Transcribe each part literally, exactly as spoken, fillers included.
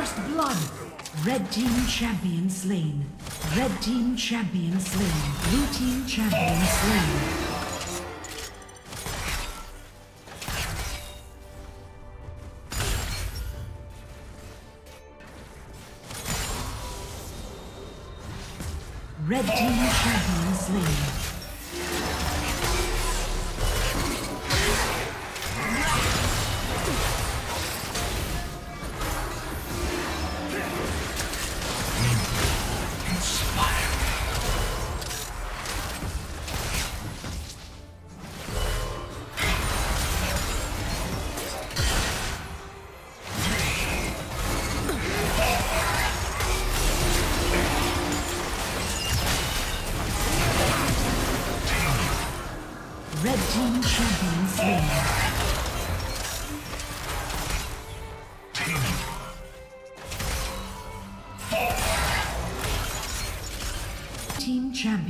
First blood. Red team champion slain. Red team champion slain. Blue team champion slain. Red team champion slain. Red team champion slain. Team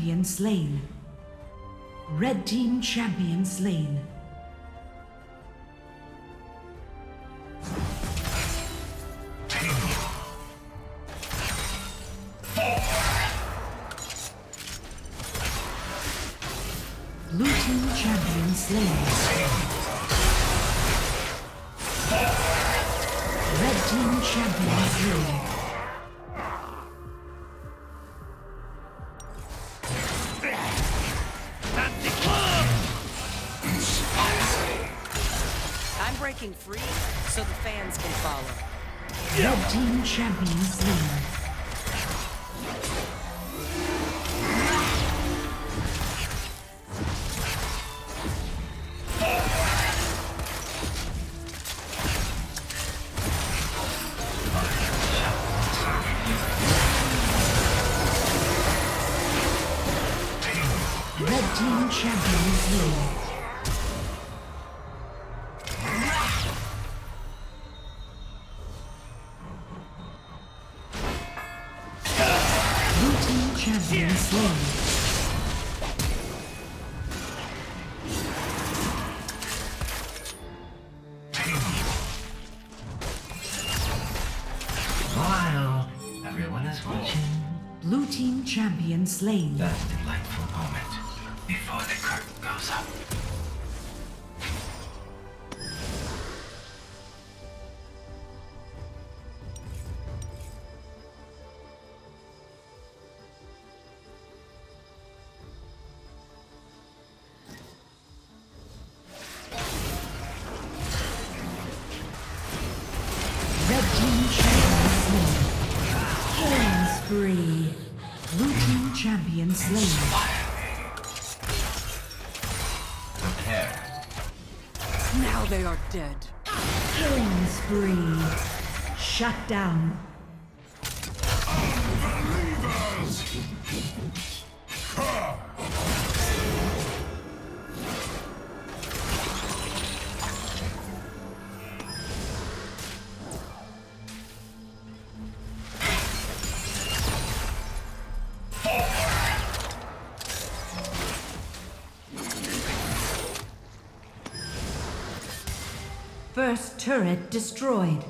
champion slain. Red team champion slain. Blue team champion slain. Red team champion slain. I'm breaking free so the fans can follow. Red team champion slain. Red team champion is here. Blue team champion is here. While everyone is watching, blue team champion slain. That's a delightful moment. Before the curtain goes up. Red team champion slain. Killing spree. Blue team champion slain. Now they are dead. Killing spree. Shut down. Unbelievers! First turret destroyed.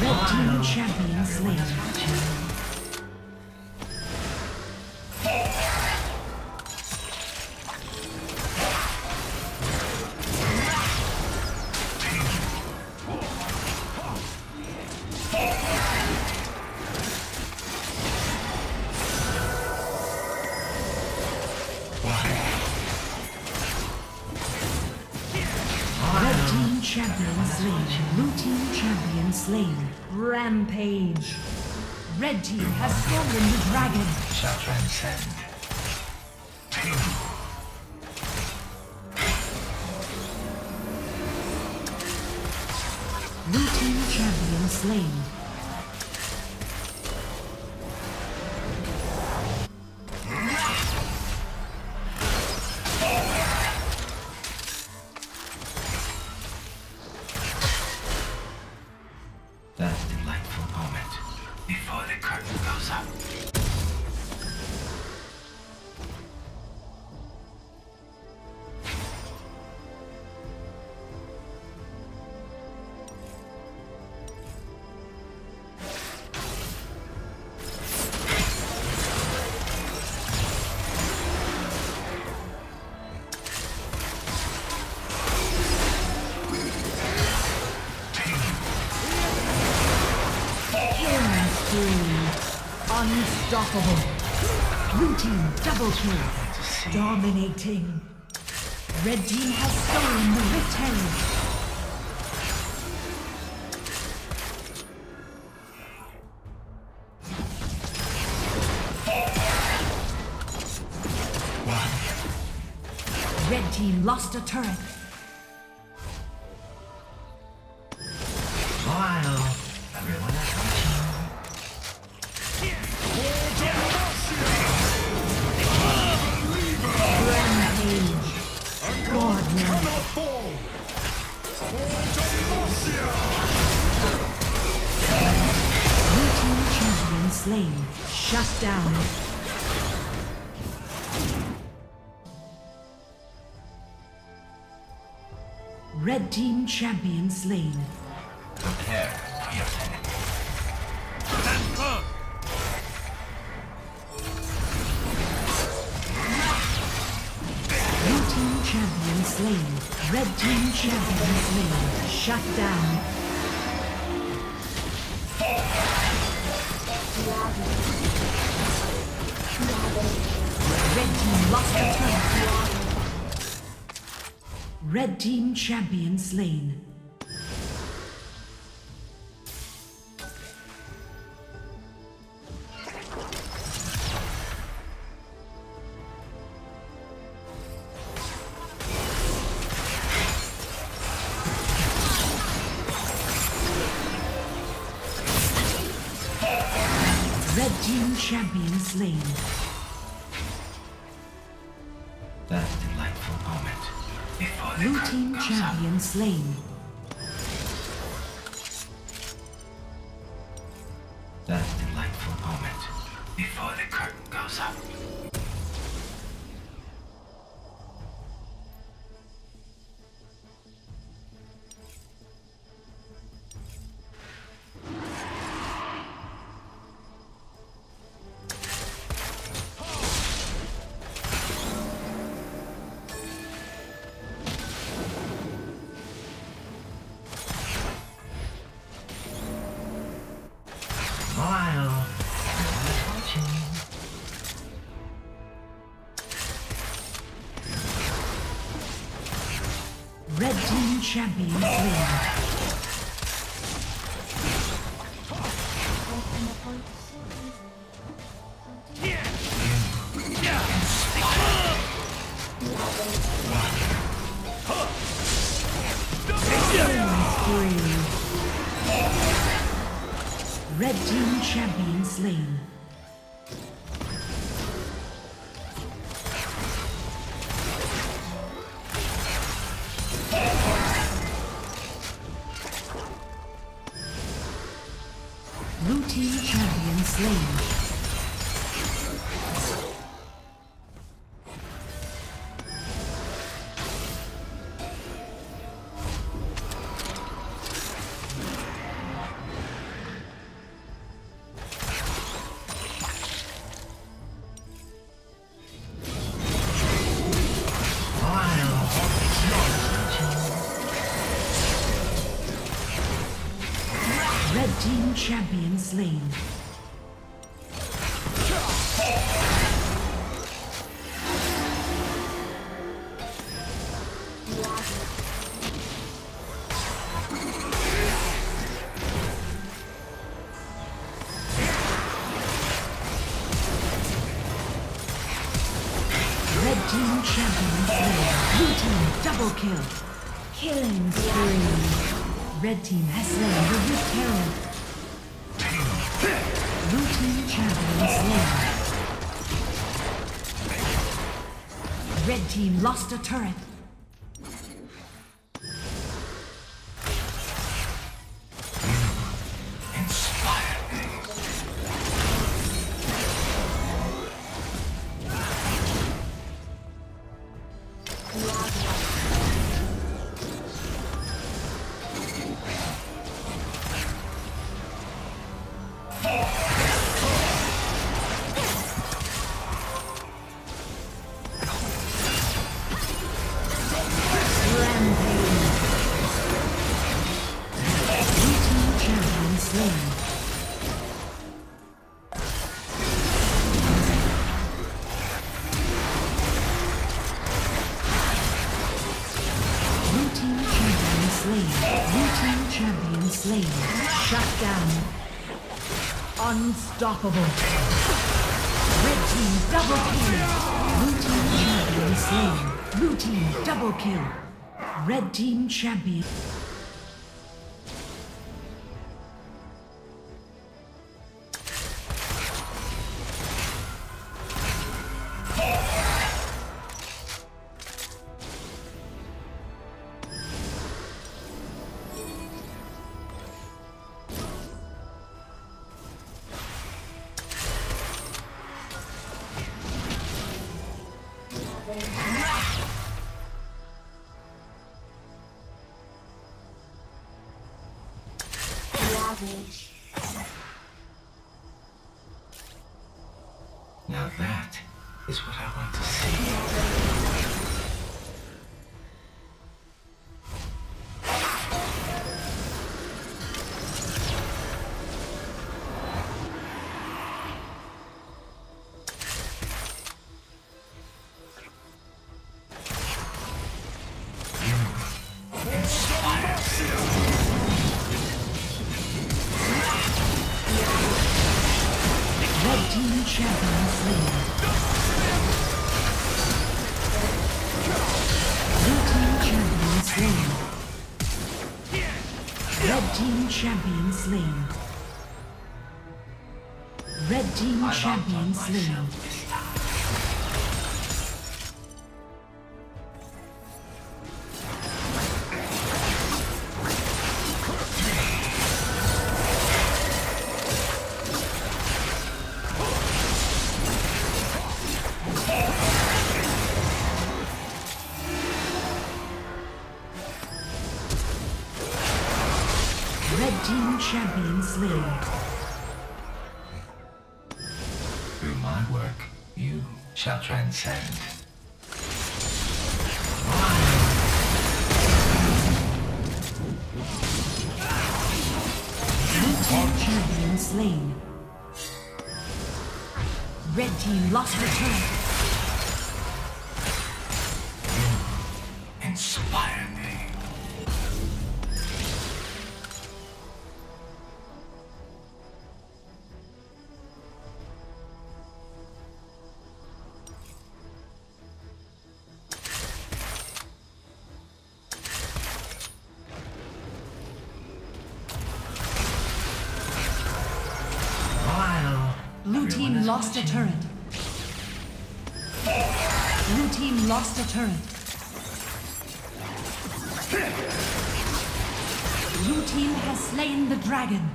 Red team champion slain. Champion slain. Blue team champion slain. Rampage. Red team has stolen the dragon. Shall transcend. Blue team champion slain. last delightful moment before the curtain goes up. Unstoppable. Blue team double kill. Dominating. Red team has stolen the victory. Red team lost a turret. Slain. Shut down. Red team champion slain. Prepare your enemy. Stand up. Blue team champion slain. Red team champion slain. Shut down. Red team lost a turret. Red team champion slain. Red team champion slain. Last delightful moment before the blue team champion slain. Last delightful moment before the curtain goes up. Red team champion win. Red team champion slain. Blue team champion slain. Team champion slain. Red team champion slain. Blue team double kill. Killing spree. Red team has slain the Root Herald. Blue team champion slain. Red team lost a turret. slain. Slain. Shut down. Unstoppable. Red team double kill. Blue team champion slain. Blue team double kill. Red team champion. Now that is what I want to see. You inspire yourself. Team champions lead. Blue team champion slain. Red team champion slain. Red team champion slain. Team champions league. Through my work, you shall transcend. Blue team champion slain. Red team lost the turret. You inspire me. Lost a turret. Blue team lost a turret. Blue team has slain the dragon.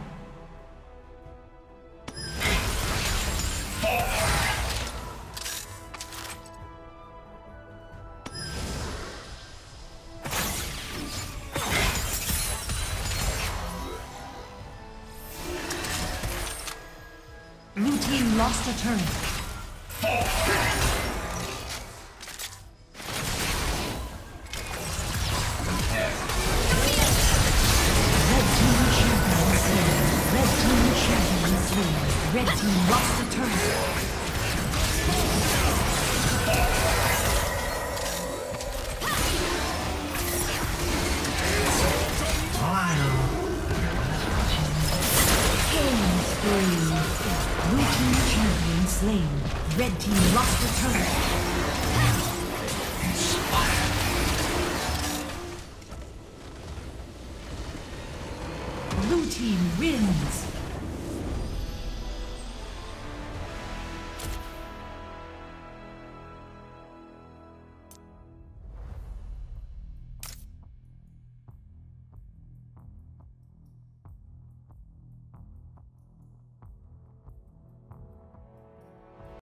Blue team lost a turret. Red team champion slain. Red team champion slain. Red team lost a turret. Wow. Game three. Blue team champion slain. Red team lost the turret. Inspired. Blue team wins.